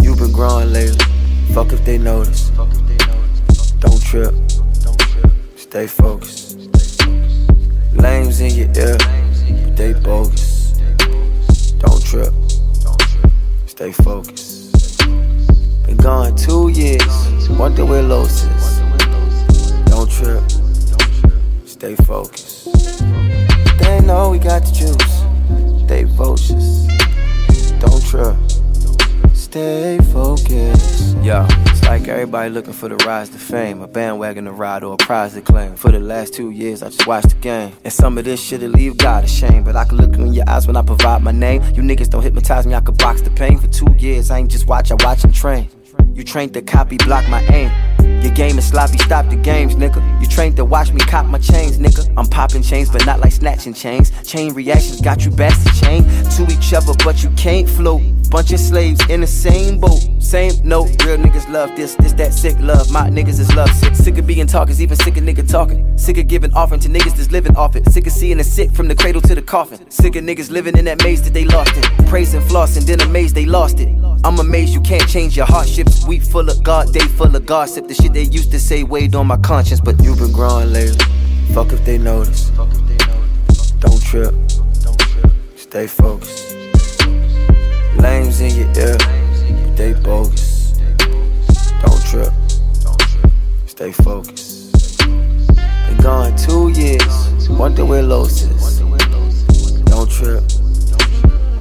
You been growing lately. Fuck if they notice. Don't trip. Stay focused. Lames in your ear, but they bogus. Don't trip. Stay focused. Been gone 2 years. Wonder where Los is. Don't trip. Stay focused. They know we got the juice. They vocious. Don't trip. Stay focused. Yeah. Like everybody looking for the rise to fame, a bandwagon to ride or a prize to claim. For the last 2 years, I just watched the game, and some of this shit'll leave God ashamed. But I can look in your eyes when I provide my name. You niggas don't hypnotize me, I could box the pain. For 2 years, I ain't just watch, I watch and train. You trained to copy, block my aim. Your game is sloppy, stop the games, nigga. You trained to watch me cop my chains, nigga. I'm popping chains, but not like snatching chains. Chain reactions got you bastards chained to each other, but you can't float. Bunch of slaves in the same boat, same note. Real niggas love this, that sick love. My niggas is love sick. Sick of being talkers, even sick of nigga talking. Sick of giving offering to niggas that's living off it. Sick of seeing the sick from the cradle to the coffin. Sick of niggas living in that maze that they lost it. Praising, flossing, then amazed they lost it. I'm amazed you can't change your hardships. We full of God, they full of gossip. The shit they used to say weighed on my conscience, but you've been growing lately. Fuck if they notice. Don't trip. Stay focused. Lames in your ear, but they bogus. Don't trip. Stay focused. Been gone 2 years. Wonder where Los is. Don't trip.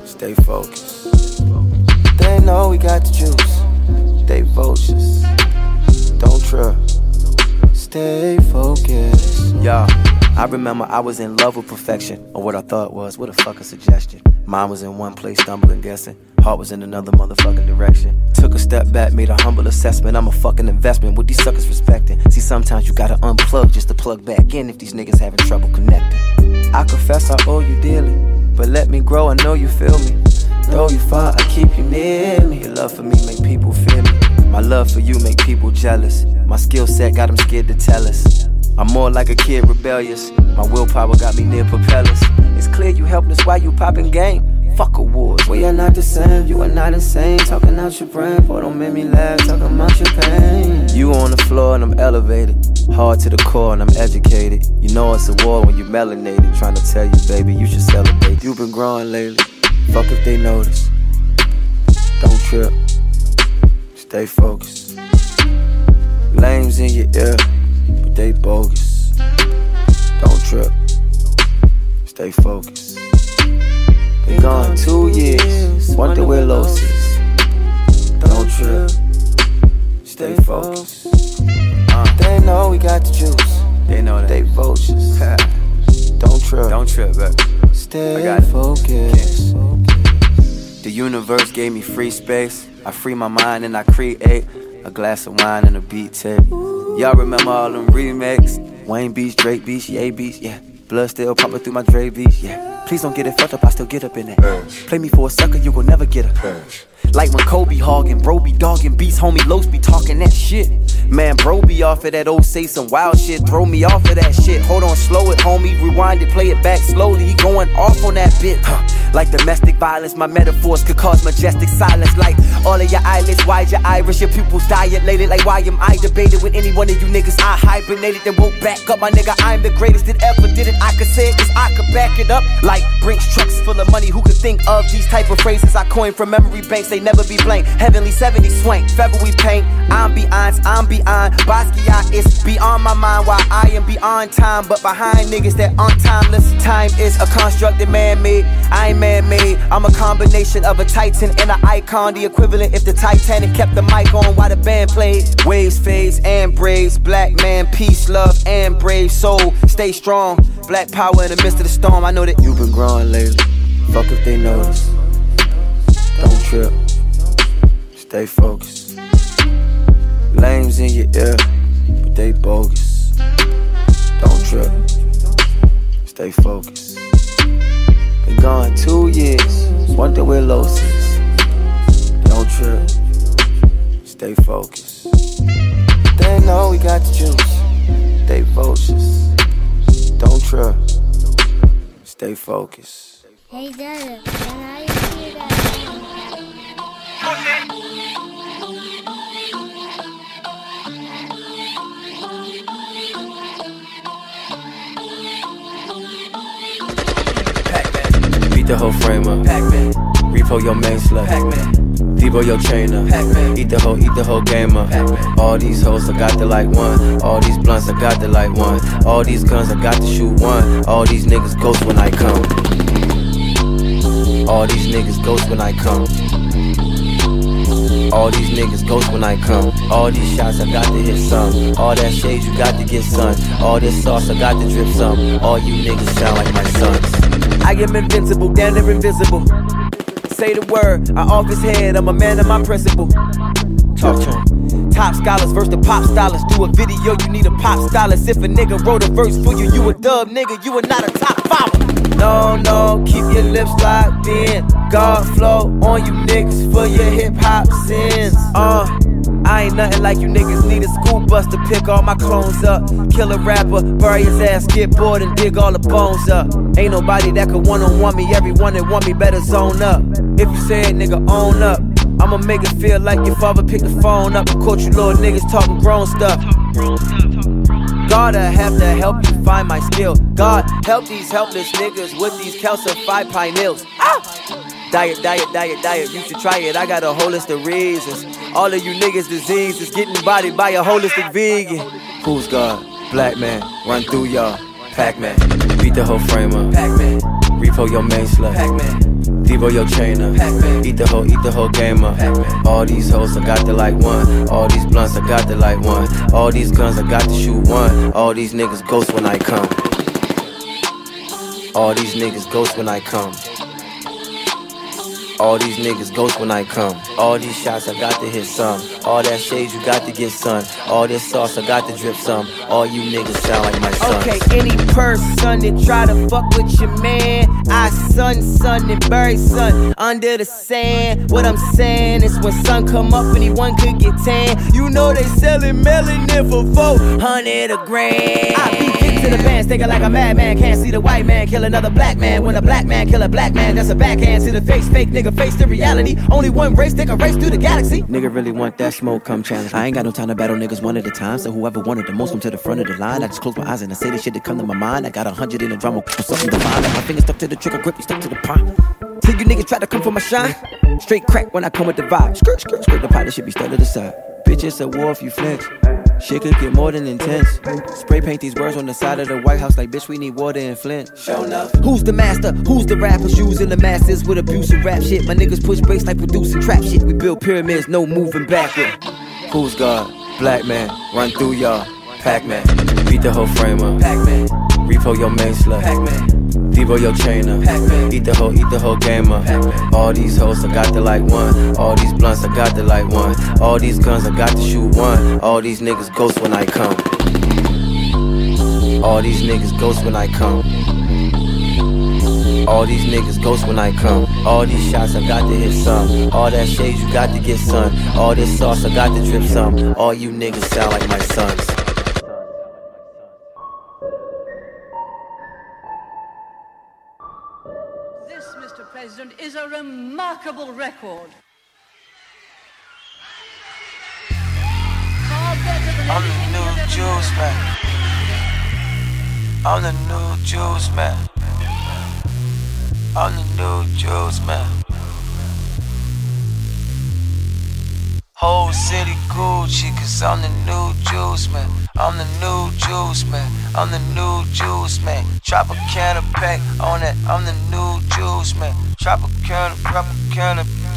Stay focused. They know we got the juice. They vocious. Don't trip. Stay focused. Yeah. I remember I was in love with perfection, or what I thought was. What the fuck a suggestion. Mind was in one place, stumbling, guessing. Heart was in another motherfucking direction. Took a step back, made a humble assessment. I'm a fucking investment, what these suckers respecting. See, sometimes you gotta unplug just to plug back in if these niggas having trouble connecting. I confess I owe you dearly, but let me grow, I know you feel me. Though you far, I keep you near me. Your love for me make people fear me. My love for you make people jealous. My skill set got them scared to tell us. I'm more like a kid rebellious. My willpower got me near propellers. It's clear you helpless, why you popping game? Fuck awards. We are not the same, you are not insane. Talking out your brain, boy don't make me laugh. Talking about your pain. You on the floor and I'm elevated. Hard to the core and I'm educated. You know it's a war when you melanated. Trying to tell you baby, you should celebrate. You've been growing lately, fuck if they notice. Don't trip. Stay focused. Lames in your ear, but they bogus. Don't trip. Stay focused. Been gone 2 years. Wonder where Los is. Don't trip. Stay focused. They know we got the juice. They know that. They vocious. Don't trip. Don't trip, baby. Stay focused. The universe gave me free space. I free my mind and I create. A glass of wine and a beat tape. Y'all remember all them remakes? Wayne beats, Drake beats, Ye beats, yeah. Blood still popping through my Dre beats, yeah. Please don't get it fucked up, I still get up in that. Play me for a sucker, you gon' never get her. Like when Kobe hoggin', bro be doggin' beats, homie Los be talking that shit. Man, bro be off of that old say some wild shit, throw me off of that shit. Hold on, slow it, homie, rewind it, play it back slowly. He going off on that bit, Like domestic violence, my metaphors could cause majestic silence. Like all of your eyelids, wide your iris, your pupils dilated. Like why am I debated with any one of you niggas? I hibernated, then woke back up, my nigga, I'm the greatest that ever did it. I could say it, cause I could back it up. Like Brinks trucks full of money, who could think of these type of phrases? I coined from memory banks, they never be blank. Heavenly 70 swank, feathery paint. I'm beyond Basquiat, it's beyond my mind. Why I am beyond time, but behind niggas that aren't timeless. Time is a construct that man-made, I ain't man-made. I'm a combination of a titan and an icon, the equivalent if the Titanic kept the mic on while the band played. Waves, fades, and braves. Black man, peace, love, and brave soul. Stay strong, black power in the midst of the storm. I know that you've been growing lately. Fuck if they notice. Don't trip. Stay focused. Lames in your ear, but they bogus. Don't trip. Stay focused. Been gone 2 years. Wonder where Los is. Don't trip. Stay focused. They know we got the juice. They vocious. Don't trip. Stay focused. Hey, Dada, can I hear that? Eat the whole frame up. Pac-Man. Repo your main slut. Debo your trainer. Eat the whole game up. All these hoes, I got to like one. All these blunts, I got to like one. All these guns, I got to shoot one. All these niggas ghost when I come. All these niggas ghost when I come. All these niggas ghost when I come. All these shots, I got to hit some. All that shade, you got to get sun. All this sauce, I got to drip some. All you niggas sound like my sons. I am invincible, damn near invisible. Say the word, I off his head, I'm a man of my principle. Talk to him. Top scholars versus the pop stylers. Do a video, you need a pop stylist. If a nigga wrote a verse for you, you a dub nigga, you are not a top follower. No, keep your lips locked in. God flow on you niggas for your hip-hop sins. I ain't nothing like you niggas. Need a school bus to pick all my clones up. Kill a rapper, bury his ass, get bored and dig all the bones up. Ain't nobody that could one-on-one me. Everyone that want me better zone up. If you say it, nigga, own up. I'ma make it feel like your father picked the phone up and caught you little niggas talking grown stuff. Gotta have to help you find my skill. God, help these helpless niggas with these calcified pineals. Ah! Diet, you should try it, I got a whole list of reasons. All of you niggas' disease is getting bodied by a holistic vegan. Who's God? Black man, run through y'all. Pac-Man, beat the whole frame up. Pac-Man, repo your main slut. Pac-Man. Debo your trainer. Eat the whole game up. All these hoes, I got to like one. All these blunts, I got to like one. All these guns, I got to shoot one. All these niggas ghost when I come. All these niggas ghost when I come. All these niggas ghost when I come. All these shots, I got to hit some. All that shade, you got to get sun. All this sauce, I got to drip some. All you niggas sound like my son. Okay, any person that try to fuck with your man, I sun and bury sun under the sand. What I'm saying is when sun come up, anyone could get tan. You know they selling melanin for 400 a grand. I be kicked to the bands, thinking like a madman. Can't see the white man kill another black man. When a black man kill a black man, that's a backhand to the face. Fake nigga. Face the reality, only one race, they can race through the galaxy. Nigga really want that smoke, come challenge. I ain't got no time to battle niggas one at a time, so whoever wanted the most come to the front of the line. I just close my eyes and I say the shit that come to my mind. I got 100 in the drama, something to find. My fingers stuck to the trigger, grip you stuck to the pond. Till you niggas try to come for my shine, straight crack when I come with the vibe. Skirt, skirt, skirt, the pilot should be stuck to the side. Bitch, it's a war if you flinch. Shit could get more than intense. Spray paint these words on the side of the White House like, bitch, we need water and Flint. Show enough. Who's the master? Who's the rapper? Using the masses with abusive rap shit. My niggas push bass like producing trap shit. We build pyramids, no moving backward. Who's God? Black man, run through y'all. Pac-Man, beat the whole frame up. Pac-Man, repo your main slut. Pac-Man. Debo your trainer. Eat the whole game up. All these hoes, I got to like one. All these blunts, I got to like one. All these guns, I got to shoot one. All these niggas ghost when I come. All these niggas ghost when I come. All these niggas ghost when I come. All these shots, I got to hit some. All that shade, you got to get sun. All this sauce, I got to drip some. All you niggas sound like my sons. This, Mr. President, is a remarkable record. I'm the new Jews, man. I'm the new Jews, man. I'm the new Jews, man. Whole city Gucci, cause I'm the new Jews, man. I'm the new Jews, man. I'm the new Jews, man. Tropicana pack on that. I'm the new Jews, man. Tropicana,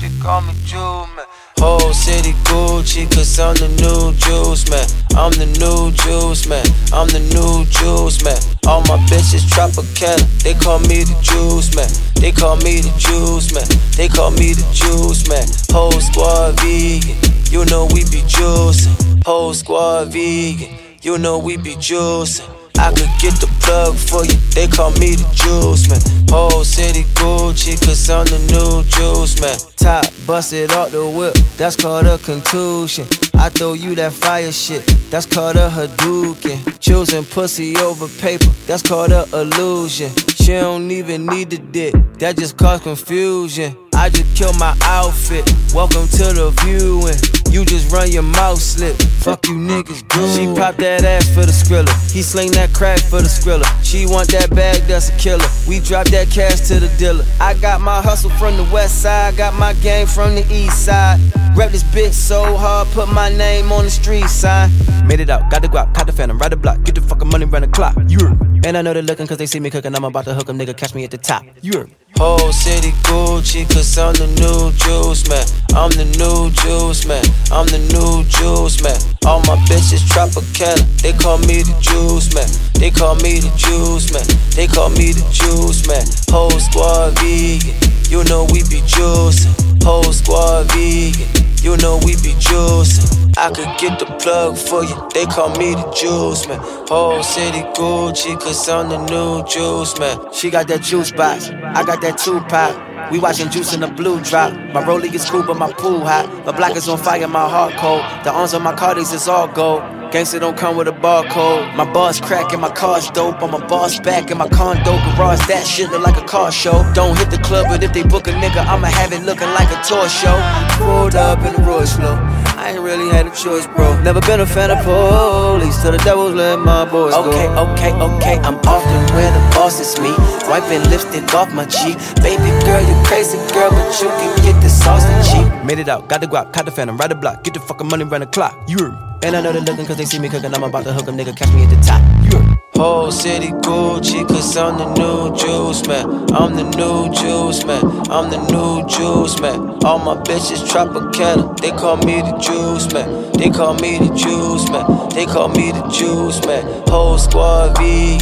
you call me Jew, man. Whole city Gucci, cause I'm the new Jews, man. I'm the new Jews, man. I'm the new Jews, man. All my bitches Tropicana, they call me the Jews, man. They call me the Jews, man. They call me the Jews, man. Whole squad vegan, you know we be juicing. Whole squad vegan, you know we be juicing. I could get the plug for you, they call me the Juice Man. Whole city Gucci, cause I'm the new Juice Man. Top busted off the whip, that's called a contusion. I throw you that fire shit, that's called a Hadouken. Choosing pussy over paper, that's called a illusion. She don't even need the dick, that just cause confusion. I just killed my outfit. Welcome to the viewing. You just run your mouth slip. Fuck you niggas, dude. She pop that ass for the Skrilla. He sling that crack for the Skrilla. She want that bag, that's a killer. We drop that cash to the dealer. I got my hustle from the west side, got my game from the east side. Rep this bitch so hard, put my name on the street sign. Made it out, got the guap, caught the phantom, ride the block. Get the fucking money, round the clock, yeah. And I know they looking cause they see me cooking. I'm about to hook 'em, nigga, catch me at the top, yeah. Whole city Gucci, cause I'm the new juice man. I'm the new juice man. I'm the new juice man. All my bitches Tropicana. They call me the juice man. They call me the juice man. They call me the juice man. Whole squad vegan. You know we be juicing. Whole squad vegan. You know we be juicing. I could get the plug for you. They call me the juice man. Whole city Gucci, cause I'm the new juice man. She got that juice box. I got that. Tupac, we watching Juice in the blue drop. My rollie is cool, but my pool hot. My block is on fire, my heart cold. The arms on my cardies is all gold. Gangsta don't come with a barcode. My bar's crack and my car's dope. I'm a boss back in my condo garage. That shit look like a car show. Don't hit the club, but if they book a nigga, I'ma have it looking like a tour show. Pulled up in the Royce flow. I ain't really had a choice, bro. Never been a fan of police, so the devil's let my boys go. Okay, okay, okay, I'm often where the boss is me. Wiping lipstick off my cheek. Baby girl, you crazy girl, but you can get the sauce and cheap. Made it out, got the guap, caught the phantom, ride the block. Get the fucking money, round the clock, yeah. And I know they looking cause they see me cooking. I'm about to hook 'em, nigga, catch me at the top, yeah. Whole city Gucci, cause I'm the new juice man. I'm the new juice man. I'm the new juice man. All my bitches Tropicana. They call me the juice man. They call me the juice man. They call me the juice man. Whole squad vegan.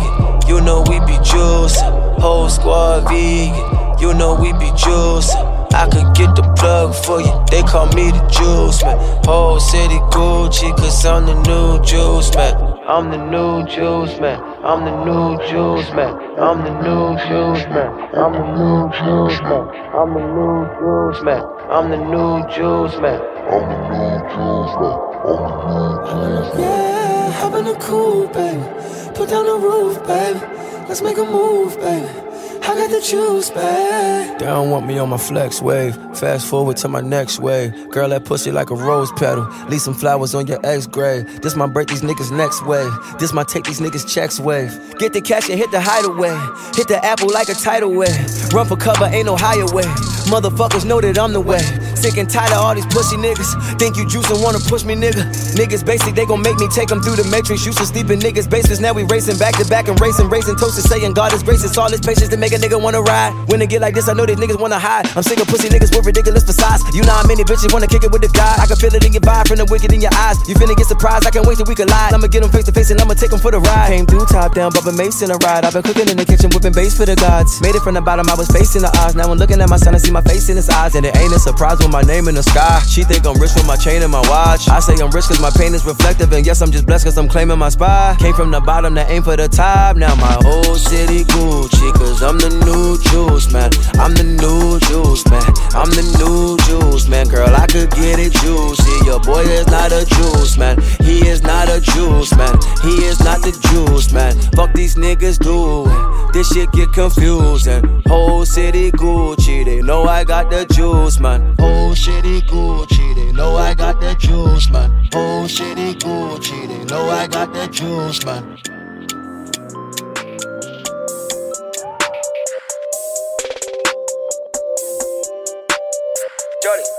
You know we be juicing. Whole squad vegan. You know we be juicing. I could get the plug for you, they call me the juice man. Whole city Gucci, cause I'm the new juice man. I'm the new juice man. I'm the new juice man. I'm the new juice man. I'm the new juice man. I'm the new juice man. I'm the new juice man. I'm the new juice man. I'm the new juice man. Yeah, hop in the coupe, baby. Put down the roof, baby. Let's make a move, baby. I got the juice, babe. They don't want me on my flex wave. Fast forward to my next wave. Girl, that pussy like a rose petal. Leave some flowers on your ex grave. This my break these niggas next wave. This my take these niggas checks wave. Get the cash and hit the hideaway. Hit the apple like a tidal wave. Run for cover, ain't no higher way. Motherfuckers know that I'm the way. Sick and tired of all these pussy niggas. Think you juicin' wanna push me, nigga. Niggas basic, they gon' make me take them through the matrix. Used to sleep in niggas' basements. Now we racing back to back and racing toasted, saying God is gracious. All this patience to make a nigga wanna ride. When it get like this, I know these niggas wanna hide. I'm sick of pussy niggas with ridiculous facades. You know how many bitches wanna kick it with the guy. I can feel it in your vibe, from the wicked in your eyes. You finna get surprised, I can't wait till we collide. I'ma get them face to face and I'ma take them for the ride. Came through top down, bumpin' mace in a ride. I've been cooking in the kitchen, whipping bass for the gods. Made it from the bottom, I was facing the odds. Now I'm looking at my son, I see my face in his eyes. And it ain't a surprise when my name in the sky. She think I'm rich with my chain and my watch. I say I'm rich cause my pain is reflective. And yes, I'm just blessed cause I'm claiming my spot. Came from the bottom to aim for the top. Now my whole city Gucci, cause I'm the new juice man. I'm the new juice man. I'm the new juice man. Girl, I could get it juicy. Your boy is not a juice man. He is not a juice man. He is not the juice man. Fuck these niggas doing. This shit get confusing. Whole city Gucci, they know I got the juice man. Whole city Gucci, they know I got the juice man. Whole city Gucci, they know I got the juice man.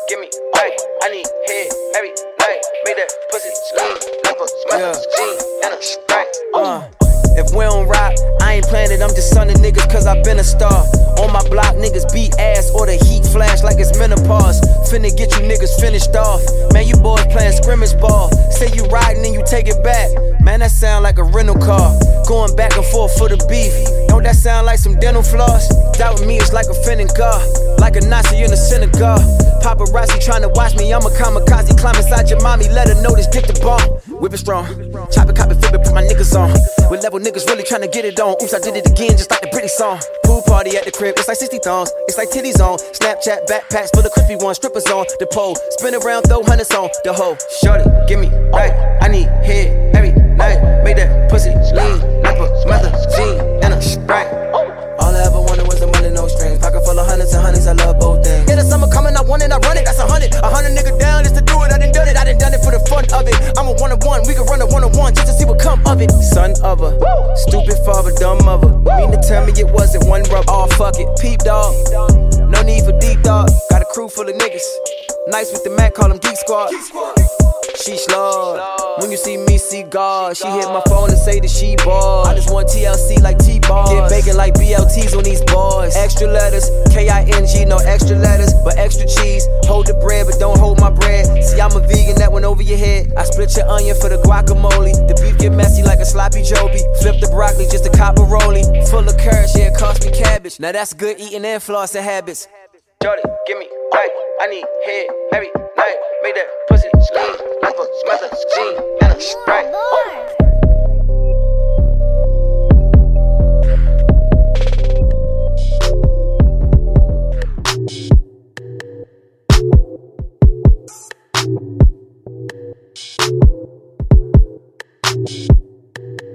Give me right, I need head every night. Make that pussy scream like a smack, scene and a strike. If we don't rock, I ain't playing it, I'm just sunning niggas cause I've been a star. On my block, niggas beat ass or the heat flash like it's menopause. Finna get you niggas finished off. Man, you boys playing scrimmage ball. Say you riding and you take it back. Man, that sound like a rental car. Going back and forth for the beef. Don't that sound like some dental floss? Doubt me, it's like a Finnegan. Like a Nazi in a synagogue. Paparazzi trying to watch me, I'm a kamikaze. Climb inside your mommy, let her know this dick the bomb. Whip it strong, chop it, cop it, flip it, put my niggas on. With level niggas really trying to get it on. Oops, I did it again, just like the Britney song. Pool party at the crib, it's like 60 thongs. It's like titties on, Snapchat backpacks for the crispy ones. Strippers on, the pole, spin around, throw hundreds on. The hoe, shorty, give me right, I need head every night. Make that pussy lean, like a mother, jean, and a sprite. All I ever wanted was the money, no strings. Pocket full of hundreds and hundreds, I love both things. dumb mother. Mean to tell me it wasn't one rub. Oh, fuck it, peep dog. No need for deep dog. Got a crew full of niggas. Nice with the Mac, call them Geek Squad. Sheesh, Lord. When you see me, see God. She hit my phone and say that she bored. I just want TLC like T-Bars. Get bacon like BLTs on these boys. Extra letters, K-I-N-G, no extra letters, but extra cheese. Hold the bread, but don't hold my bread. See, I'm a vegan, that went over your head. I split your onion for the guacamole. The beef get messy like a sloppy joby. Flip the broccoli, just a copperoli. Full of curds, yeah, it cost me cabbage. Now that's good eating and flossing habits. Jordy, give me right. I need head every night. Make that pussy scream like a mother scene. And a sprite.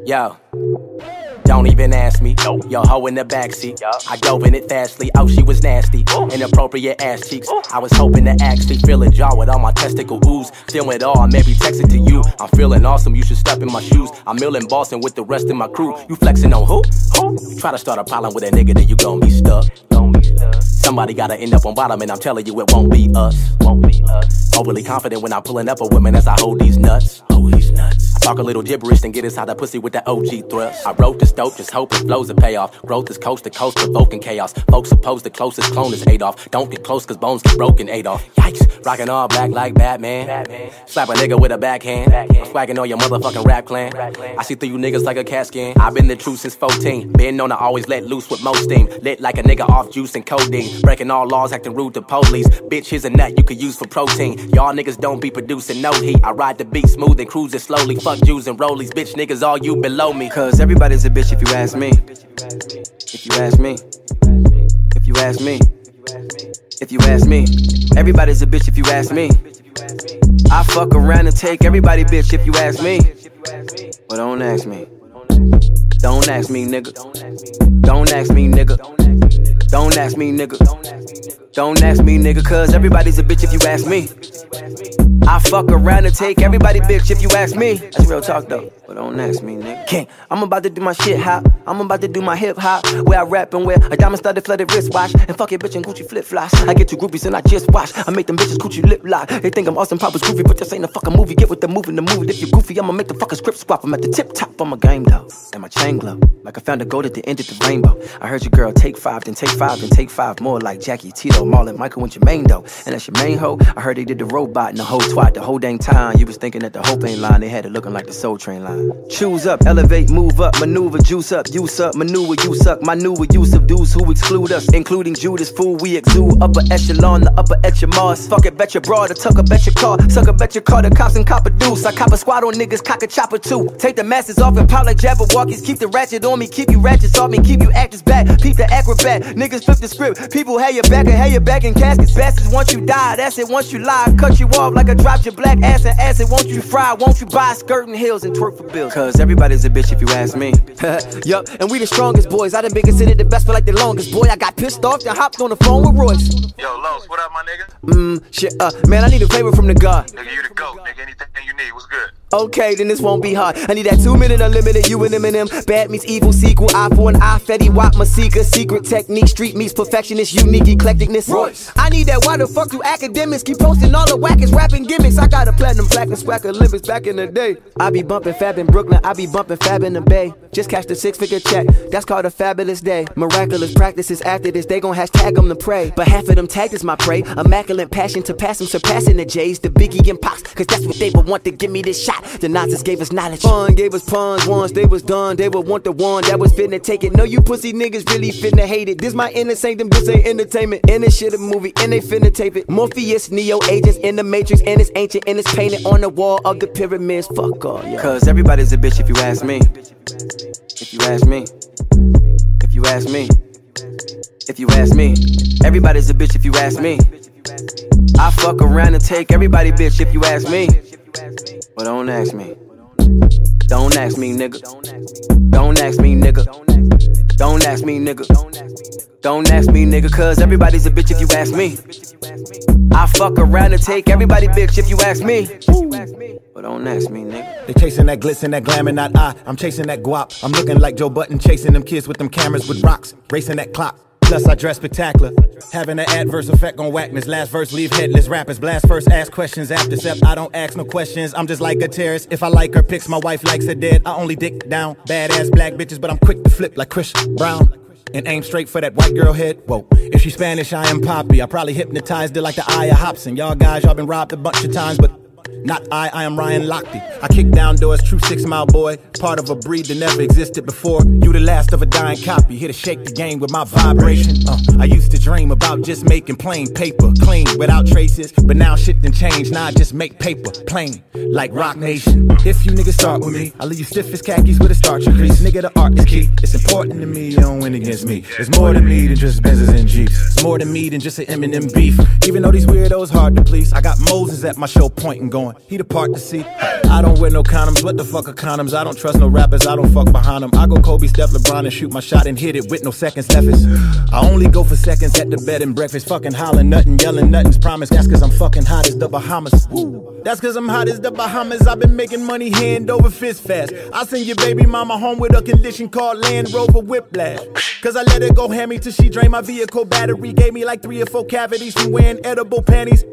Yo, don't even ask me. Nope. Yo, hoe in the backseat. Yep. I dove in it fastly. Oh, she was nasty. Ooh. Inappropriate ass cheeks. Ooh. I was hoping to actually feel a jar with all my testicle ooze. Still it all, I may be texting to you. I'm feeling awesome, you should step in my shoes. I'm ill in Boston with the rest of my crew. You flexing on who? Who? You try to start a problem with a nigga, then you gon' be stuck. Somebody gotta end up on bottom, and I'm telling you it won't be us. Won't be us. Overly confident when I'm pulling up a woman as I hold these nuts. Hold these nuts. I talk a little gibberish and get inside the pussy with that OG thrust. I wrote this dope, just hope it flows a payoff. Growth is coast to coast, provoking chaos. Folks suppose the closest clone is Adolf. Don't get close cause bones get broken, Adolf. Yikes, rocking all black like Batman. Batman. Slap a nigga with a backhand. I'm swagging on your motherfucking rap clan. I see through you niggas like a cat skin. I've been the truth since 14. Been known to always let loose with most steam. Lit like a nigga off juice and codeine. Breaking all laws, acting rude to police. Bitch, here's a nut you could use for protein. Y'all niggas don't be producing no heat. I ride the beat smooth and cruise it slowly. Fuck Jews and rollies, bitch niggas, all you below me. Cause everybody's a bitch if you ask me. If you ask me. If you ask me. If you ask me. Everybody's a bitch if you ask me. I fuck around and take everybody bitch if you ask me. Well, don't ask me. Don't ask me, nigga. Don't ask me, nigga. Don't ask me, nigga. Don't ask me, nigga. Cause everybody's a bitch if you ask me. I fuck around and take everybody bitch if you ask me. That's real talk though. But don't ask me, nigga. King, I'm about to do my shit hop. I'm about to do my hip hop. Where I rap and wear a diamond studded flooded wristwatch. And fuck it, bitch, and Gucci flip flops. I get to groupies and I just watch. I make them bitches coochie lip lock. They think I'm awesome, Papa's goofy, but this ain't a fucking movie. Get with the movie and the movie. If you goofy, I'ma make the fucking script swap. I'm at the tip top on my game though. And my chain glow. Like I found a gold at the end of the rainbow. I heard your girl take five, then take five. And take five more like Jackie, Tito, Marlon, Michael, and Jermaine though. And that's your main hoe. I heard they did the robot and the whole twat. The whole dang time you was thinking that the whole thing line. They had it looking like the Soul Train line. Choose up, elevate, move up, maneuver, juice up, use up, maneuver, you suck. My newer use of dudes who exclude us, including Judas, fool, we exude. Upper echelon, the upper echelon. Fuck it, bet your broad, the tucker, bet your car. Sucker, bet your car, the cops and copper deuce. I cop a squad on niggas, cock a chopper too. Take the masses off and pop like Jabberwockies. Keep the ratchet on me, keep you ratchets off me, keep you actors back, keep the acrobat. Niggas flip the script, people have your back in caskets. Bastards, once you die, that's it, once you lie. Cut you off like I dropped your black ass and acid. Won't you fry, won't you buy skirt and heels and twerk for bills? Cause everybody's a bitch if you ask me. Yup, and we the strongest boys. I done been considered the best for like the longest. Boy, I got pissed off and hopped on the phone with Royce. Yo, Los, what up, my nigga? Shit, man, I need a favor from the God. Nigga, you the GOAT, nigga, anything you need, what's good? Okay, then this won't be hard. I need that 2-minute unlimited, you and M&M. Bad meets evil, sequel, eye for an eye. Fetty Wap, Masika, secret technique. Street meets perfectionist, unique eclecticness. Royce, I need that, why the fuck do academics keep posting all the wackest rapping gimmicks? I got a platinum, black and swag Olympics back in the day. I be bumping fab in Brooklyn, I be bumping fab in the Bay. Just cash the 6-figure check, that's called a fabulous day. Miraculous practices after this, they gon' hashtag them to pray. But half of them tagged is my prey. Immaculate passion to pass them, surpassing the J's. The Biggie and Pops, cause that's what they would want to give me this shot. The Nazis gave us knowledge. Fun gave us puns. Once they was done, they would want the one that was finna take it. No, you pussy niggas really finna hate it. This my inner sanctum, this ain't entertainment. In this shit a movie, and they finna tape it. Morpheus, Neo, agents in the Matrix, and it's ancient, and it's painted on the wall of the pyramids. Fuck all, yeah. Cause everybody's a bitch if you ask me. If you ask me. If you ask me. If you ask me. Everybody's a bitch if you ask me. I fuck around and take everybody bitch if you ask me. Well, don't ask me. Don't ask me, nigga. Don't ask me, nigga. Don't ask me, nigga. Don't ask me, nigga. Cause everybody's a bitch if you ask me. I fuck around and take everybody bitch if you ask me. Woo. But don't ask me, nigga. They chasing that glitz and that glamour, not I. I'm chasing that guap. I'm looking like Joe Button, chasing them kids with them cameras with rocks, racing that clock. Plus I dress spectacular, having an adverse effect on whackness. Last verse, leave headless. Rappers blast first, ask questions after. Except I don't ask no questions. I'm just like a terrorist. If I like her pics, my wife likes her dead. I only dick down badass black bitches, but I'm quick to flip like Chris Brown and aim straight for that white girl head. Whoa, if she Spanish, I am Poppy. I probably hypnotized it like the Aya Hobson. Y'all guys, y'all been robbed a bunch of times, but not I am Ryan Lochte. I kick down doors, true 6 mile boy. Part of a breed that never existed before. You the last of a dying copy. Here to shake the game with my vibration. I used to dream about just making plain paper, clean, without traces. But now shit done changed, now I just make paper, plain, like Rock Nation. If you niggas start with me, I'll leave you stiff as khakis with a starch crease. Nigga, the art is key. It's important to me, you don't win against me. It's more to me than just Benzes and Jeeps. It's more to me than just an M&M beef. Even though these weirdos hard to please, I got Moses at my show pointing going. He the part to see. I don't wear no condoms. What the fuck are condoms? I don't trust no rappers. I don't fuck behind them. I go Kobe, Steph, LeBron and shoot my shot and hit it with no seconds left. I only go for seconds at the bed and breakfast. Fucking hollering, nothing, yelling, nothing's promised. That's cause I'm fucking hot as the Bahamas. Woo. That's cause I'm hot as the Bahamas. I've been making money hand over fist fast. I send your baby mama home with a condition called Land Rover Whiplash. Cause I let her go hammy till she drained my vehicle battery. Gave me like 3 or 4 cavities from wearing edible panties.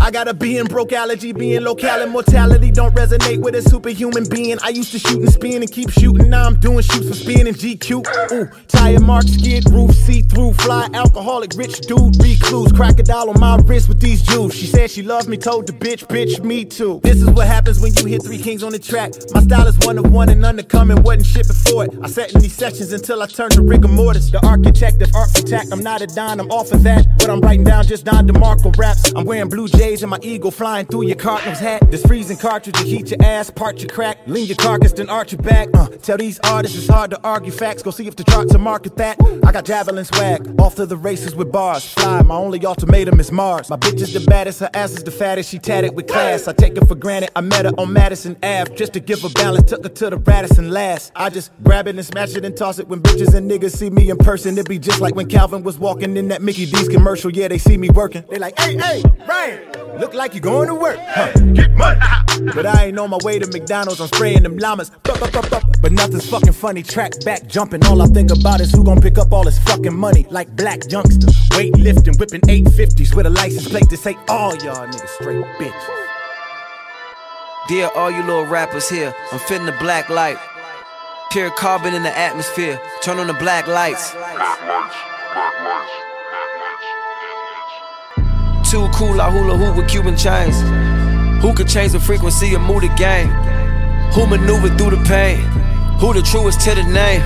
I got a being broke allergy, being local and mortality don't resonate with a superhuman being. I used to shoot and spin and keep shooting, now I'm doing shoots for spin and GQ. Ooh, tire marks, skid roof, see-through, fly, alcoholic, rich dude, recluse, crocodile on my wrist with these Jews. She said she loved me, told the bitch, me too. This is what happens when you hit 3 kings on the track. My style is one-of-one and undercoming, wasn't shit before it. I sat in these sessions until I turned to rigor mortis. The architect of art attack, I'm not a dime, I'm off of that. What I'm writing down just Don DeMarco raps. I'm wearing blue Jays and my ego flying through your Cardinals hat. This freezing cartridge will heat your ass, part your crack, lean your carcass, then arch your back. Tell these artists it's hard to argue facts. Go see if the charts will market that. I got javelin swag, off to the races with bars. Fly, my only ultimatum is Mars. My bitch is the baddest, her ass is the fattest. She tatted with class, I take it for granted. I met her on Madison Ave, just to give her balance. Took her to the Radisson last. I just grab it and smash it and toss it. When bitches and niggas see me in person, it be just like when Calvin was walking in that Mickey D's commercial. Yeah, they see me working, they like, hey, Ryan, look like you going to work, huh? Get money. But I ain't on my way to McDonald's, I'm spraying them llamas. But nothing's fucking funny, track back jumping. All I think about is who gon' pick up all this fucking money. Like black youngster, weightlifting, whipping 850s with a license plate to say all y'all niggas straight bitches. Dear all you little rappers here, I'm fitting the black light. Pure carbon in the atmosphere, turn on the black lights. Black lights. Too cool, I hula hoop with Cuban chains. Who could change the frequency and move the game? Who maneuvered through the pain? Who the truest to the name?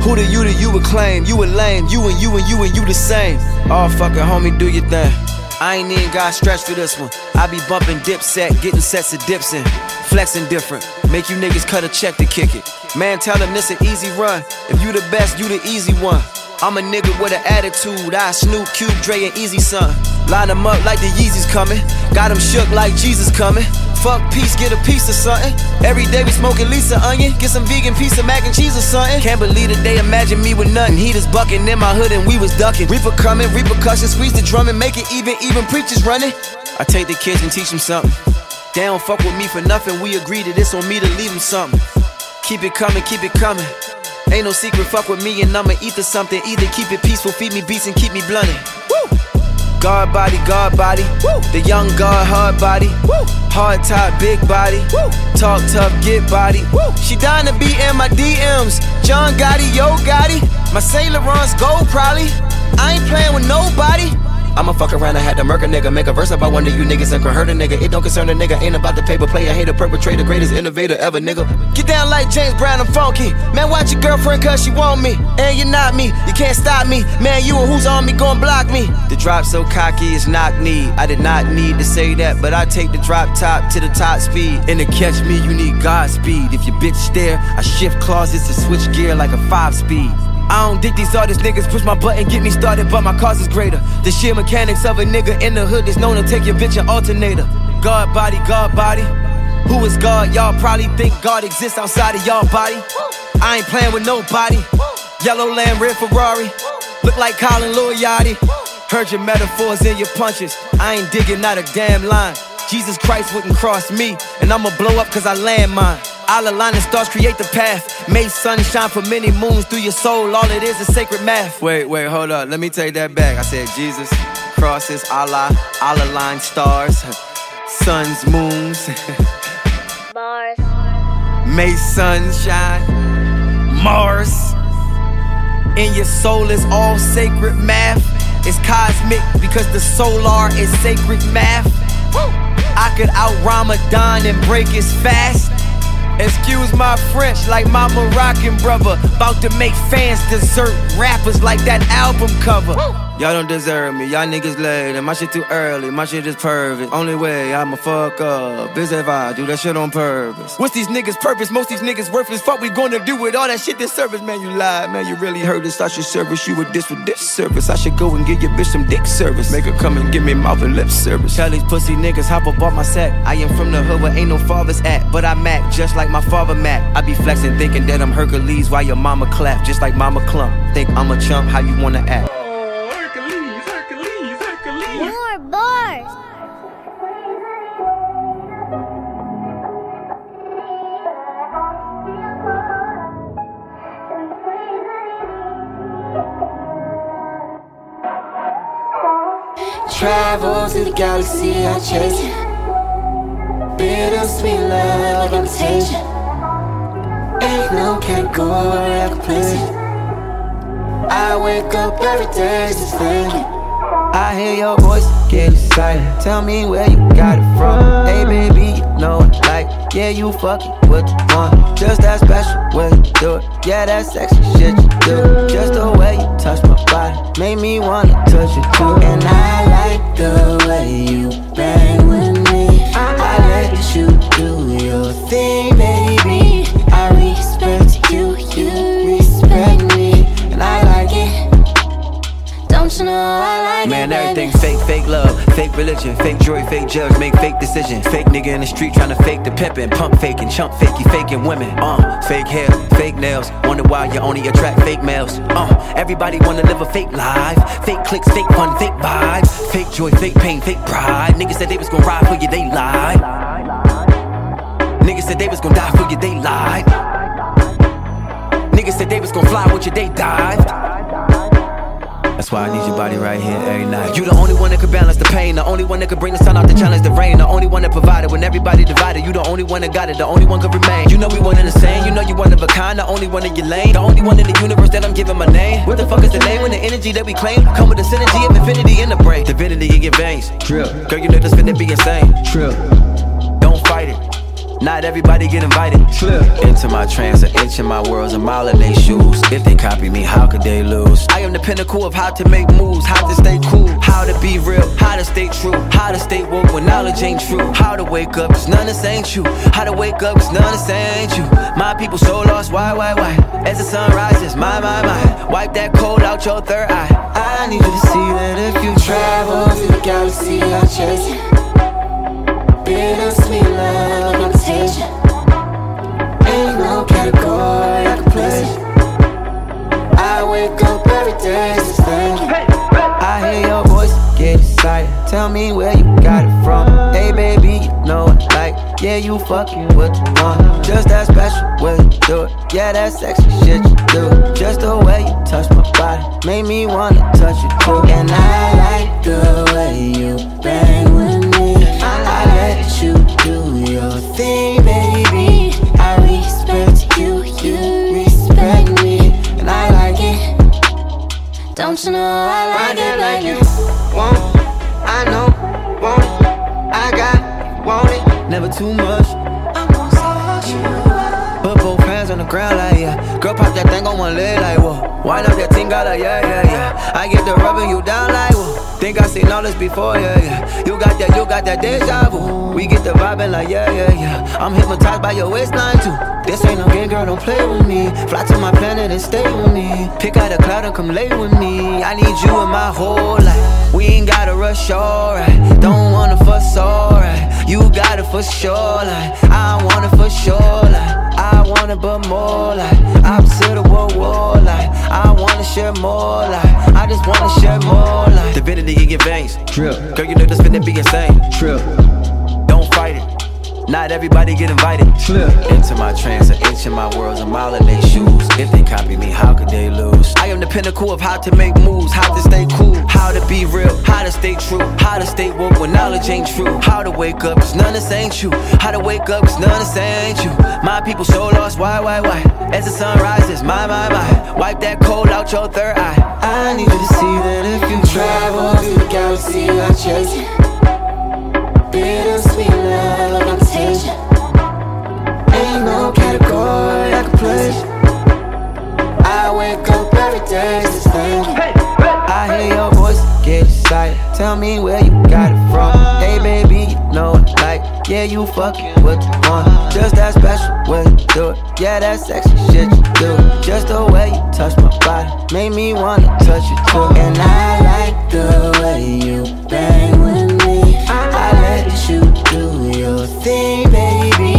Who the you acclaim? You a lame, you and you and you and you the same. Oh, fucking homie, do your thing. I ain't even got stretched for this one. I be bumping Dipset, getting sets of dips in. Flexing different, make you niggas cut a check to kick it. Man, tell them this an easy run. If you the best, you the easy one. I'm a nigga with an attitude, I Snoop, Cube, Dre, and Easy Son. Line them up like the Yeezys coming, got them shook like Jesus coming. Fuck peace, get a piece of something. Every day we smoking Lisa Onion, get some vegan pizza, mac and cheese or something. Can't believe that they imagine me with nothing. Heaters bucking in my hood and we was ducking. Reaper coming, repercussions, squeeze the drum and make it even preachers running. I take the kids and teach them something. They don't fuck with me for nothing, we agree that it's on me to leave them something. Keep it coming, keep it coming. Ain't no secret, fuck with me and I'ma eat the something. Either keep it peaceful, feed me beats and keep me blunted. Woo! God body, woo! The young God, hard body, woo! Hard top, big body, woo! Talk tough, get body, woo! She dying to be in my DMs. John Gotti, yo Gotti, my Saint Laurent's gold probably. I ain't playing with nobody. I'ma fuck around, I had to murk a nigga. Make a verse about one of you niggas and can hurt a nigga. It don't concern a nigga, ain't about the paper. Player, hater, perpetrator, greatest innovator ever, nigga. Get down like James Brown, I'm funky. Man, watch your girlfriend cause she want me. And you're not me, you can't stop me. Man, you and who's on me gon' block me. The drop so cocky, it's knock knee. I did not need to say that, but I take the drop top to the top speed. And to catch me, you need Godspeed. If your bitch stare, I shift closets to switch gear like a 5-speed. I don't dig these artists, niggas push my button, get me started, but my cause is greater. The sheer mechanics of a nigga in the hood is known to take your bitch an alternator. God body, God body. Who is God? Y'all probably think God exists outside of y'all body. I ain't playing with nobody. Yellow Lamb, red Ferrari. Look like Colin Loyati. Heard your metaphors and your punches. I ain't digging out a damn line. Jesus Christ wouldn't cross me. and I'ma blow up cause I land mine. I'll align and stars create the path. May sunshine for many moons through your soul. All it is sacred math. Wait, hold up, let me take that back. I said Jesus, crosses, Allah, I'll align stars, suns, moons, Mars, May sunshine, Mars. In your soul is all sacred math. It's cosmic because the solar is sacred math. I could out Ramadan and break his fast. Excuse my French, like my Moroccan brother. About to make fans desert rappers like that album cover. Y'all don't deserve me, y'all niggas late, and my shit too early, my shit is perfect. Only way I'ma fuck up is if I do that shit on purpose. What's these niggas' purpose? Most these niggas worthless. Fuck we gonna do with all that shit that's service? Man, you lied, man, you really hurt us. I should service you with this service. I should go and give your bitch some dick service. Make her come and give me mouth and lip service. Tell these pussy niggas hop up off my sack. I am from the hood where ain't no fathers at, but I Mac just like my father Matt. I be flexing thinking that I'm Hercules while your mama clap, just like mama clump. Think I'm a chump, how you wanna act? Oh, Hercules, Hercules, Hercules. More bars. Travel to the galaxy, I chase you. Bittersweet love, I'm taking. Ain't no category I can place it. I wake up every day just thinking. I hear your voice, get excited. Tell me where you got it from. Hey baby, you know I like. Yeah, you fucking what you want. Just that special way you do it. Yeah, that sexy shit you do. Just the way you touch my body made me wanna touch you too. And I like the way you bang with me. I like that you do your thing, baby. I respect you, you respect me, and I like it. Don't you know I like it, man, everything's fake, fake love, fake religion, fake jury, fake judge, make fake decisions. Fake nigga in the street tryna fake the pimpin', pump faking, chump fake, you faking women. Fake hair, fake nails, wonder why you only attract fake males. Everybody wanna live a fake life, fake clicks, fake fun, fake vibes. Fake joy, fake pain, fake pride. Niggas said they was gon' ride for you, they lied. Niggas said they was gon' die for you, they lied. Niggas said they was gon' fly with you, they dived. That's why I need your body right here every night. You the only one that could balance the pain, the only one that could bring the sun out to challenge the rain, the only one that provided when everybody divided. You the only one that got it, the only one could remain. You know we one in the same, you know you one of a kind, the only one in your lane, the only one in the universe that I'm giving my name. What the fuck is the name when the energy that we claim come with the synergy of infinity in the brain, divinity in your veins. Drill, girl, you know this finna be insane. Drill, don't fight it. Not everybody get invited. Slip into my trance, an inch in my world's a mile in their shoes. If they copy me, how could they lose? I am the pinnacle of how to make moves, how to stay cool, how to be real, how to stay true, how to stay woke when knowledge ain't true, how to wake up cause none of this ain't you, how to wake up cause none of this ain't you. My people so lost, why? As the sun rises, my, wipe that cold out your third eye. I need you to see that if you travel to the galaxy, I'll chase you. Bittersweet love, I'm taking. Ain't no category I can place it. I wake up every day just thinking. I hear your voice, get excited. Tell me where you got it from. Hey baby, you know I like. Yeah, you fucking what you want. Just that special way you do it. Yeah, that sexy shit you do. Just the way you touch my body made me wanna touch you too. And I like the way you bang with me. You do your thing, baby. I respect you, you respect me, and I like it. Don't you know I like it like you want? I know, want it. I got, want it. Never too much. I'm gon' sort you out. Put both hands on the ground like yeah. Girl, pop that thing on my leg like whoa. Wind up that thing out like yeah. I get the rubbing you down like whoa. Think I seen all this before, yeah. You got that deja vu. We get the vibing like, yeah. I'm hypnotized by your waistline, too. This ain't no game, girl, don't play with me. Fly to my planet and stay with me. Pick out a cloud and come lay with me. I need you in my whole life. We ain't gotta rush, alright. Don't wanna fuss, alright. You got it for sure, like. I want it for sure, like. I want it but more, like. Opposite of a war, like. I wanna share more, like. I just wanna share more, like. Divinity in your veins. Drill, girl, you know this finna be insane. Drill, don't fight it. Not everybody get invited. Slip into my trance, an inch in my world's a mile in their shoes. If they copy me, how could they lose? I am the pinnacle of how to make moves, how to stay cool, how to be real, how to stay true, how to stay woke when knowledge ain't true, how to wake up, cause none of this ain't you, how to wake up, cause none of this ain't you. My people so lost, why? As the sun rises, my, wipe that cold out your third eye. I need you to see that if you travel to the galaxy, I chase you. Bittersweet love, like I'm tasting. Ain't no category I can place. I wake up every day just thinking. I hear your voice, get excited. Tell me where you got it from. Hey baby, you know I like. Yeah, you fucking what you want. Just that special way you do it. Yeah, that sexy shit you do. Just the way you touch my body made me wanna touch you too. And I like the way you bang with me. You do your thing, baby.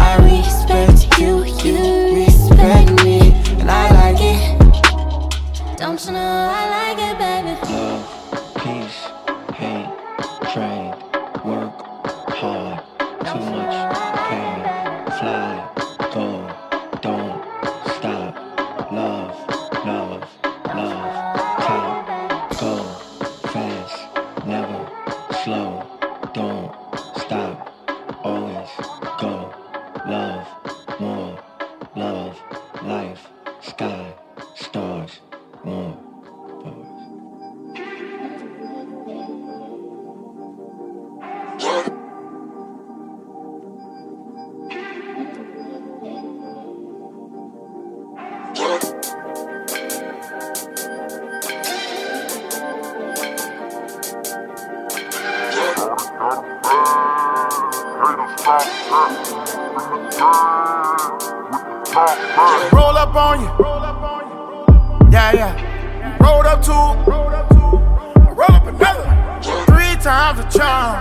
I respect you, you respect me, and I like it. Don't you know I like it, baby? Love, peace, hate, trade, work hard, too much pain, fly, go, don't stop. Love, top, go fast, never slow, don't stop, always go. Love, more, love, life, sky, stars, more. Roll up on you. Yeah. Rolled up two. Roll up another. 3 times the charm.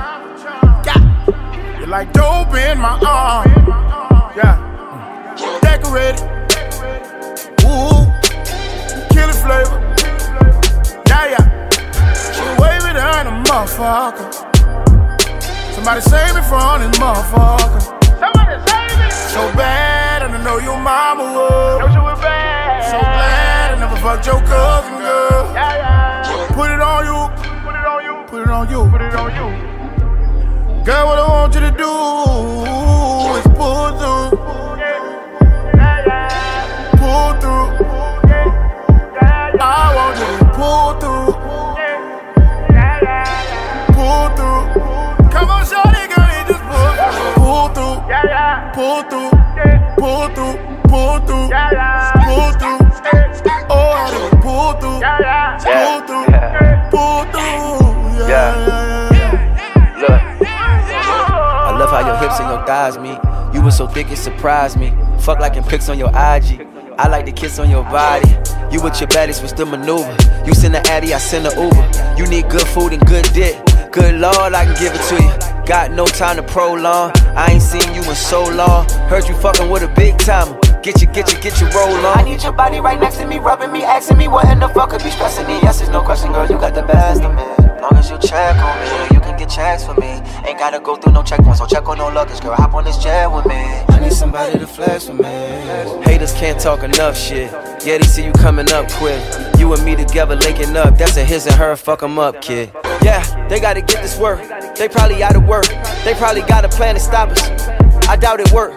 Yeah. You're like dope in my arm. Yeah. Decorated. Woo. Killer flavor. Yeah. She waving on a motherfucker. Somebody save me from this motherfucker. Somebody save me. So bad, and I know your mama would. Know you were bad. So glad I never fucked your cousin, girl. Yeah. Put it on you. Put it on you. Girl, what I want you to do is pull through. I want you to pull through. Come on, shawty, girl, you just pull through, pull through. Oh, I just pull through, yeah. Look, I love how your hips and your thighs meet. You were so thick it surprised me. Fuck like in pics on your IG. I like to kiss on your body. You with your baddies, what's the maneuver? You send an Addy, I send an Uber. You need good food and good dick. Good Lord, I can give it to you. Got no time to prolong. I ain't seen you in so long. Heard you fucking with a big timer. Get your roll on. I need your body right next to me, rubbing me, asking me what in the fuck could be stressing me. Yes, it's no question, girl, you got the best of me. Long as you check on me, you can get checks for me. Ain't gotta go through no checkpoints, so check on no luggage, girl. Hop on this jet with me. I need somebody to flash for me. Haters can't talk enough shit. Yeah, they see you coming up quick. You and me together linking up. That's a his and her, fuck 'em up, kid. Yeah, they gotta get this work. They probably out of work. They probably got a plan to stop us. I doubt it work.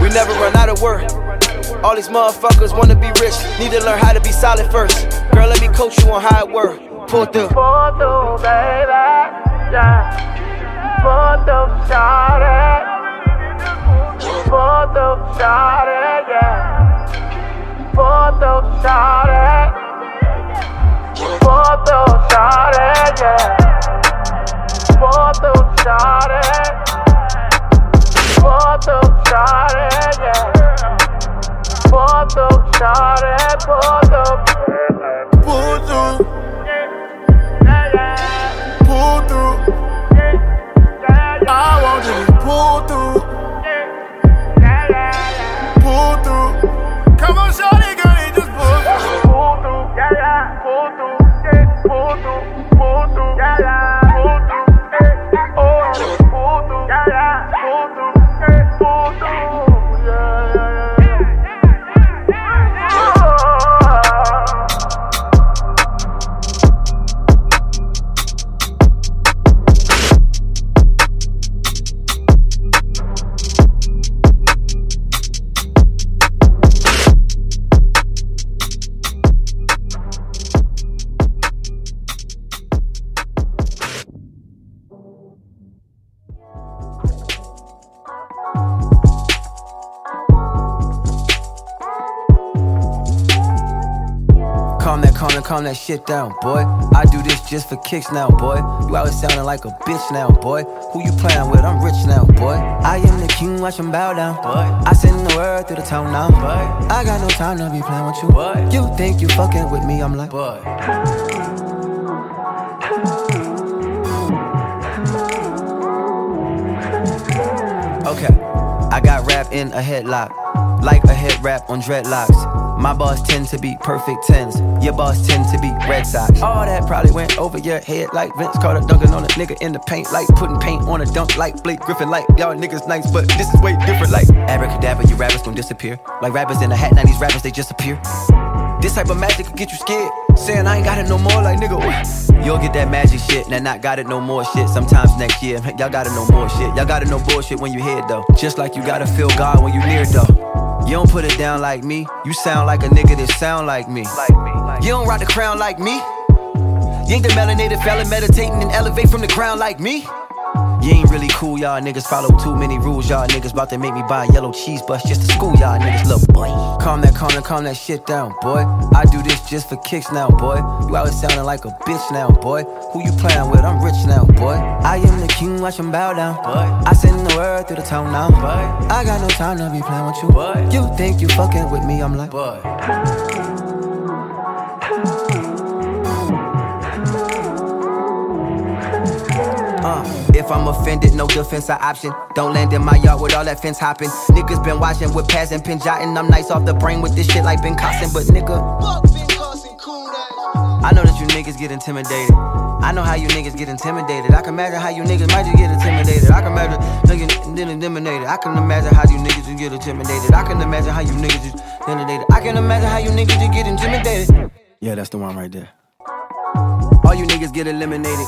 We never run out of work. All these motherfuckers wanna be rich. Need to learn how to be solid first. Girl, let me coach you on how it work. Pull through, baby, yeah. Pull through, shawty, yeah. Pull through, shawty, yeah. Pull through, shawty, yeah. Pull through, shawty, pull through. I want you to pull through. Come on, shawty, girl, you just pull through. calm that shit down, boy. I do this just for kicks now, boy. You always sounding like a bitch now, boy. Who you playing with? I'm rich now, boy. I am the king, watch him bow down, boy. I send the word through the town now, boy. I got no time to be playing with you, boy. You think you fucking with me, I'm like, boy. Okay, I got rap in a headlock, like a head wrap on dreadlocks. My boss tend to be perfect tens, your boss tend to be Red Sox. All that probably went over your head like Vince Carter dunking on a nigga in the paint, like putting paint on a dunk, like Blake Griffin, like y'all niggas nice, but this is way different, like abracadabra, you rappers gon' disappear, like rappers in a hat, now these rappers, they just appear. This type of magic will get you scared, saying I ain't got it no more, like nigga, what? You'll get that magic shit, and not got it no more shit. Sometimes next year, y'all gotta know more shit. Y'all gotta know bullshit when you hear it, though. Just like you gotta feel God when you near, though. You don't put it down like me, you sound like a nigga that sound like me. You don't rock the crown like me. You ain't the melanated fella meditating and elevate from the ground like me. You ain't really cool, y'all niggas follow too many rules. Y'all niggas bout to make me buy a yellow cheese bus just to school, y'all niggas, look, boy. Calm that shit down, boy. I do this just for kicks now, boy. You always sounding like a bitch now, boy. Who you playing with? I'm rich now, boy. I am the king, watch him bow down, boy. I send the word through the town now, boy. I got no time to be playing with you, boy. You think you fucking with me, I'm like, boy. If I'm offended, no defense or option. Don't land in my yard with all that fence hopping. Niggas been watching with pads and pen jotting. I'm nice off the brain with this shit like Ben Carson, but nigga, fuck Ben Carson, cool ass. I know that you niggas get intimidated. I know how you niggas get intimidated. I can imagine how you niggas might just get intimidated. I can imagine niggas get intimidated. I can imagine how you niggas just get intimidated. I can imagine how you niggas just intimidated. I can imagine how you niggas just get intimidated. Yeah, that's the one right there. All you niggas get eliminated.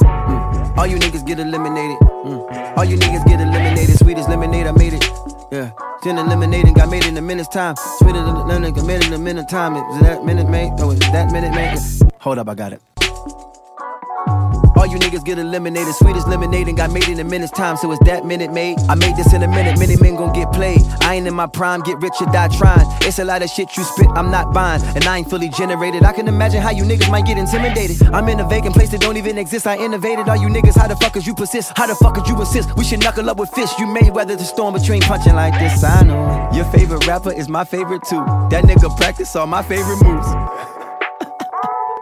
All you niggas get eliminated. All you niggas get eliminated. Sweet as lemonade, I made it. Yeah. Gin and lemonade got made in a minute's time. Sweet as lemonade got made in a minute's time. Is that minute made? Oh, is that minute made? Hold up, I got it. All you niggas get eliminated. Sweet as lemonade and got made in a minute's time. So is that minute made? I made this in a minute. Many men gon' get played. I ain't in my prime. Get rich or die trying. It's a lot of shit you spit. I'm not buying. And I ain't fully generated. I can imagine how you niggas might get intimidated. I'm in a vacant place that don't even exist. I innovated. All you niggas, how the fuck is you persist? How the fuck is you assist? We should knuckle up with fists. You may weather the storm, but you ain't punching like this. I know. Your favorite rapper is my favorite too. That nigga practice all my favorite moves.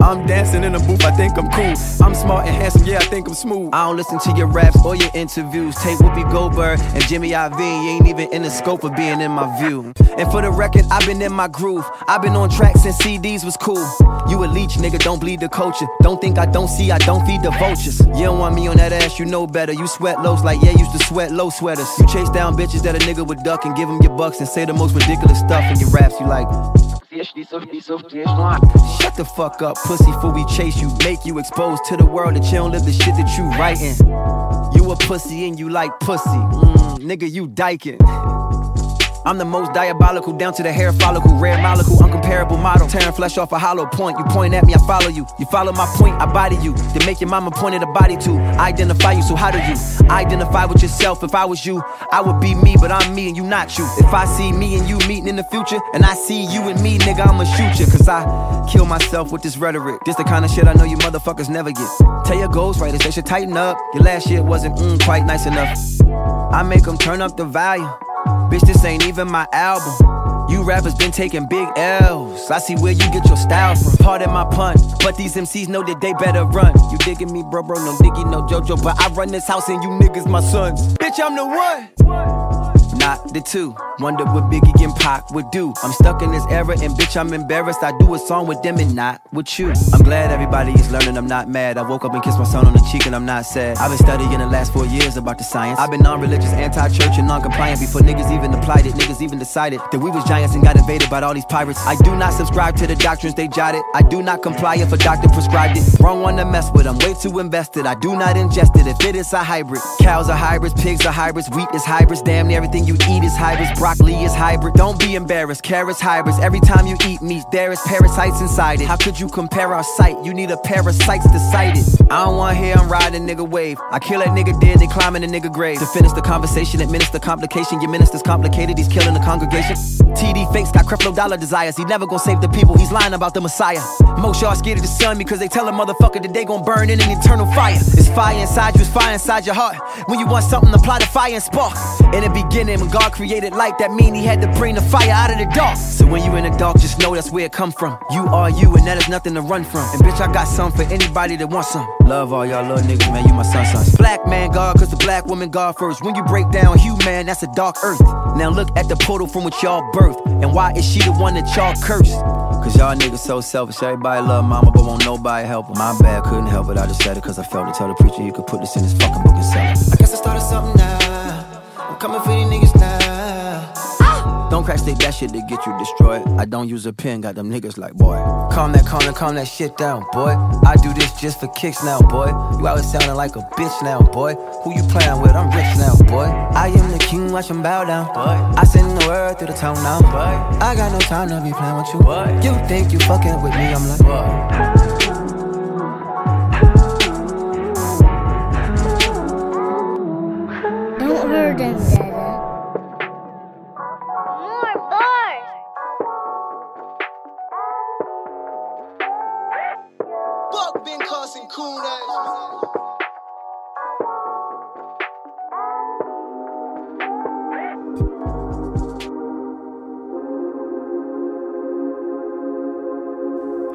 I'm dancing in a booth, I think I'm cool. I'm smart and handsome, yeah, I think I'm smooth. I don't listen to your raps or your interviews. Take Whoopi Goldberg and Jimmy Iovine. You ain't even in the scope of being in my view. And for the record, I've been in my groove. I've been on tracks since CDs was cool. You a leech, nigga, don't bleed the culture. Don't think I don't see, I don't feed the vultures. You don't want me on that ass, you know better. You sweat lows like, yeah, used to sweat low sweaters. You chase down bitches that a nigga would duck and give them your bucks and say the most ridiculous stuff in your raps, you like. Shut the fuck up, pussy, for we chase you. Make you exposed to the world that you don't live the shit that you writing. You a pussy and you like pussy. Nigga, you dyking. I'm the most diabolical, down to the hair follicle. Rare molecule, uncomparable model. Tearing flesh off a hollow point. You point at me, I follow you. You follow my point, I body you. Then make your mama point at a body to. I identify you, so how do you identify with yourself? If I was you, I would be me, but I'm me and you not you. If I see me and you meeting in the future, and I see you and me, nigga, I'ma shoot you. Cause I kill myself with this rhetoric. This the kind of shit I know you motherfuckers never get. Tell your ghostwriters, they should tighten up. Your last shit wasn't quite nice enough. I make them turn up the volume. Bitch, this ain't even my album. You rappers been taking big L's. I see where you get your style from. Pardon my pun, but these MCs know that they better run. You digging me, bro, no diggy, no JoJo. But I run this house and you niggas my sons. Bitch, I'm the one, not the two. Wonder what Biggie and Pac would do. I'm stuck in this era and bitch, I'm embarrassed. I do a song with them and not with you. I'm glad everybody is learning, I'm not mad. I woke up and kissed my son on the cheek and I'm not sad. I've been studying the last 4 years about the science. I've been non-religious, anti-church and non-compliant. Before niggas even applied it, niggas even decided that we was giants and got invaded by all these pirates. I do not subscribe to the doctrines they jotted. I do not comply if a doctor prescribed it. Wrong one to mess with, I'm way too invested. I do not ingest it if it is a hybrid. Cows are hybrids, pigs are hybrids, wheat is hybrids. Damn near everything you eat is hybrids. broccoli is hybrid. Don't be embarrassed, carrots hybrids. Every time you eat meat, there is parasites inside it. How could you compare our sight? You need a pair of sights to sight it. I don't wanna hear I'm riding nigga wave. I kill that nigga dead, they climbing the nigga grave. To finish the conversation, administer complication. Your minister's complicated, he's killing the congregation. TD fakes got Creflo Dollar desires. He never gonna save the people, he's lying about the Messiah. Most y'all scared of the sun because they tell a motherfucker that they gon' burn in an eternal fire. It's fire inside you, it's fire inside your heart. When you want something, apply the fire and spark. In the beginning, when God created light, that mean he had to bring the fire out of the dark. So when you in the dark, just know that's where it come from. You are you, and that is nothing to run from. And bitch, I got some for anybody that wants some. Love all y'all little niggas, man, you my son. Black man God, cause the black woman God first. When you break down human, man, that's a dark earth. Now look at the portal from which y'all birth. And why is she the one that y'all cursed? Cause y'all niggas so selfish, everybody love mama, but won't nobody help her. My bad, couldn't help it, I just said it cause I felt it. Tell the preacher he could put this in his fucking book and sell it. I guess I started something now, I'm coming for these niggas now. Don't crack stick that shit to get you destroyed. I don't use a pen, got them niggas like, boy. Calm that shit down, boy. I do this just for kicks now, boy. You always sounding like a bitch now, boy. Who you playing with? I'm rich now, boy. I am the king, watch him bow down, boy. I send the word through the town now, boy. I got no time to be playing with you, boy. You think you fucking with me, I'm like, boy.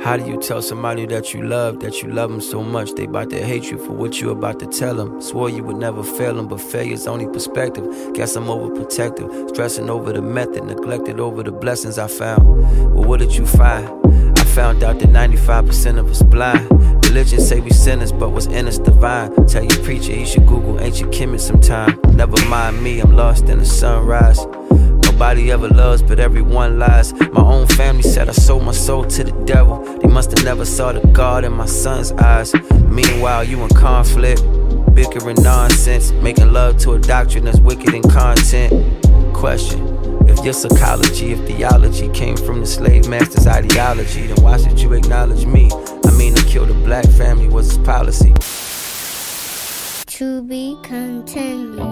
How do you tell somebody that you love them so much? They about to hate you for what you about to tell them. Swore you would never fail them, but failure's only perspective. Guess I'm overprotective, stressing over the method, neglected over the blessings I found. Well, what did you find? I found out that 95% of us blind. Religion say we sinners, but what's in us divine. Tell your preacher he should Google ancient Kemet sometime. Never mind me, I'm lost in the sunrise. Nobody ever loves, but everyone lies. My own family said I sold my soul to the devil. They must have never saw the God in my son's eyes. Meanwhile, you in conflict, bickering nonsense, making love to a doctrine that's wicked in content. Question: if your psychology, if theology came from the slave master's ideology, then why should you acknowledge me? I mean, to kill the black family was his policy. To be continued.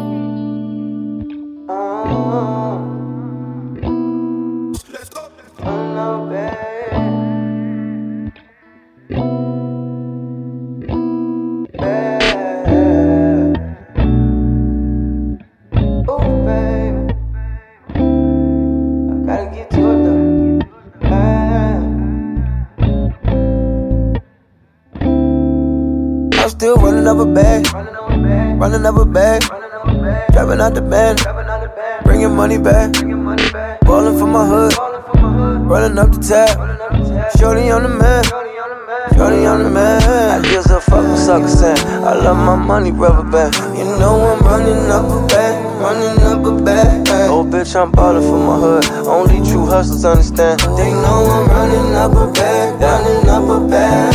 Still running up a bag, running up a bag, driving out the band, bringing money back, ballin' for my hood, running up the tab, shorty on the man, shorty on the man. I just a fucking sucker saying I love my money rubber band. You know I'm running up a bag, running up a bag. Oh bitch, I'm ballin' for my hood, only true hustlers understand. They know I'm running up a bag, running up a bag.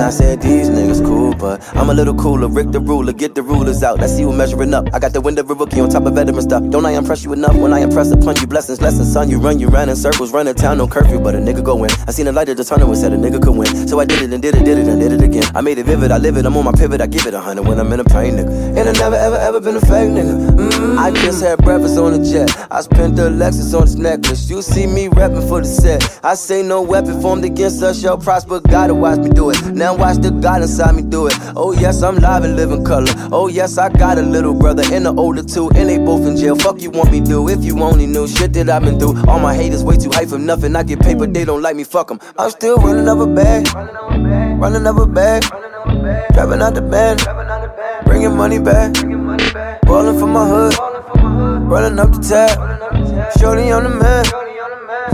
I said these niggas cool, but I'm a little cooler. Rick the ruler, get the rulers out. Let's see who measuring up. I got the wind of a rookie on top of veteran stuff. Don't I impress you enough when I impress upon you? Blessings, lessons, son. You run in circles, run in town, no curfew, but a nigga go in. I seen the light of the tunnel and said a nigga could win. So I did it and did it, did it and did it again. I made it vivid, I live it, I'm on my pivot. I give it 100 when I'm in a pain, nigga. And I never ever ever been a fake, nigga. I just had breakfast on a jet. I spent the Lexus on this necklace. You see me rapping for the set. I say no weapon formed against us, yo, prosper. Gotta watch me do it. Now watch the God inside me do it. Oh yes, I'm live and live in color. Oh yes, I got a little brother and an older two, and they both in jail. Fuck you want me do? If you only knew shit that I've been through. All my haters way too hype for nothing. I get paid but they don't like me, fuck them. I'm still running up a bag, running up a bag, driving out the band, bringing money back, ballin' for my hood, running up the tab, shorty on the man,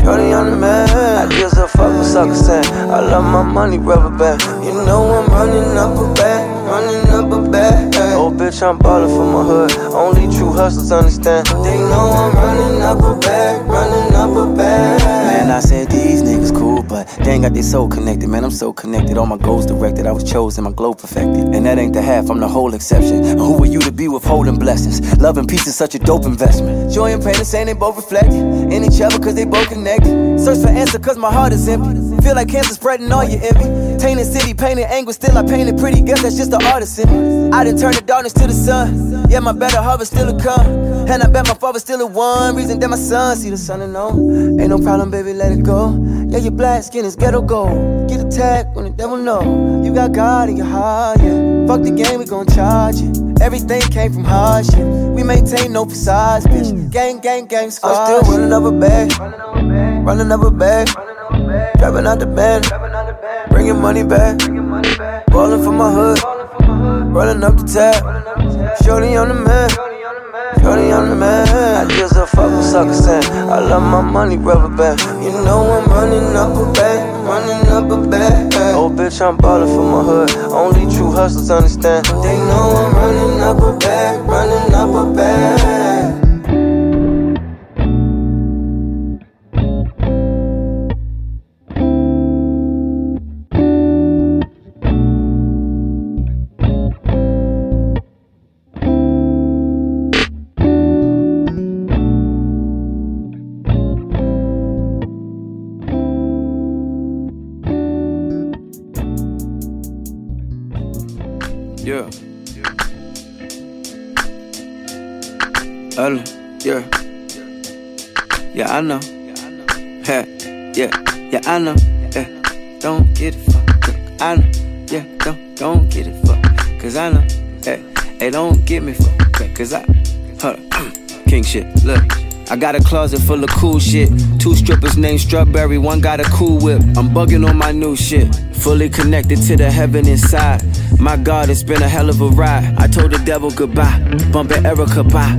shorty on the man. I just a fucking sucker saying I love my money rubber band. You know I'm running up a bag, running up a bag. Oh bitch, I'm ballin' for my hood, only true hustlers understand. They know I'm running up a bag, running up a bag. Man, I said these niggas cool, but but dang, got this soul connected, man, I'm so connected. All my goals directed, I was chosen, my glow perfected. And that ain't the half, I'm the whole exception. Who are you to be withholding blessings? Love and peace is such a dope investment. Joy and pain and saying they both reflect in each other cause they both connected. Search for answer cause my heart is empty. Feel like cancer spreading all your envy. Tainted city, painted anguish, still I painted pretty. Guess that's just the artist in me. I done turned the darkness to the sun. Yeah, my better harvest still to come. And I bet my father still the one reason that my son see the sun and on. Ain't no problem, baby, let it go. Yeah, your black skin is ghetto gold. Get attacked when the devil know you got God in your heart, yeah. Fuck the game, we gon' charge it. Everything came from hardship. We maintain no facades, bitch. Gang, gang, gang squad. I'm still running up a bag, running up a bag, driving out the band, bringing money back, ballin' for my hood, running up the tab. Shorty on the man, shorty on the man. I just a fuckin' sucker saying I love my money rubber band. You know I'm running up a bag, running up a bag. Oh bitch, I'm ballin' for my hood. Only true hustlers understand. They know I'm running up a bag, running up a bag. Yeah. Hello. Yeah. Yeah, I know. Yeah, yeah, yeah, I know. Yeah, don't get it fucked up. I know. Yeah, don't get it fucked up. Cause I know. Hey, hey, don't get me fucked up. Cause I, hold up, king shit. Look, I got a closet full of cool shit. Two strippers named Strawberry, one got a cool whip. I'm bugging on my new shit. Fully connected to the heaven inside. My God, it's been a hell of a ride. I told the devil goodbye, bumpin' Erica bye.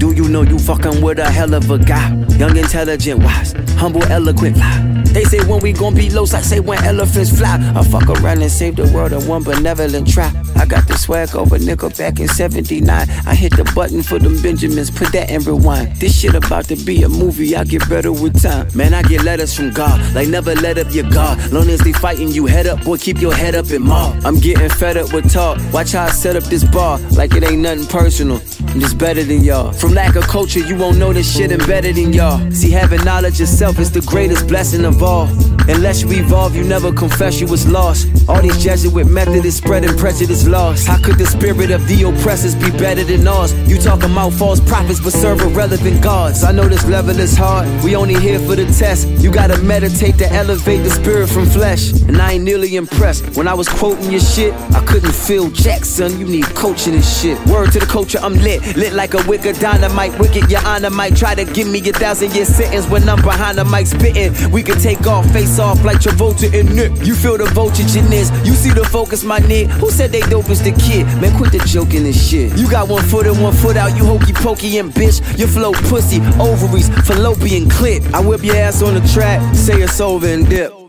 Do you know you fucking with a hell of a guy? Young, intelligent, wise, humble, eloquent, lie. They say when we gon' be lost, I say when elephants fly. I fuck around and save the world in one benevolent try. I got the swag over nickel back in '79. I hit the button for them Benjamins, put that in rewind. This shit about to be a movie, I get better with time. Man, I get letters from God, like never let up your guard. Long as they fighting you, head up, boy, keep your head up and maul. I'm getting fed up with talk, watch how I set up this bar. Like it ain't nothing personal, I'm just better than y'all. From lack of culture, you won't know this shit embedded in y'all. See, having knowledge yourself is the greatest blessing of all. Unless you evolve, you never confess you was lost. All these Jesuit Methodists spreading prejudice laws. How could the spirit of the oppressors be better than ours? You talking about false prophets but serve irrelevant gods. I know this level is hard, we only here for the test. You gotta meditate to elevate the spirit from flesh. And I ain't nearly impressed, when I was quoting your shit I couldn't feel Jackson, you need coaching and shit. Word to the culture, I'm lit, lit like a wicked dynamite. Wicked, your honor might try to give me a 1,000-year sentence when I'm behind the mic spitting. We could take off, face off like Travolta and Nip. You feel the voltage in this, you see the focus, my nigga. Who said they dope is the kid? Man, quit the joking and shit. You got one foot in, one foot out, you hokey pokey and bitch. Your flow pussy, ovaries, fallopian clit. I whip your ass on the track, say it's over and dip.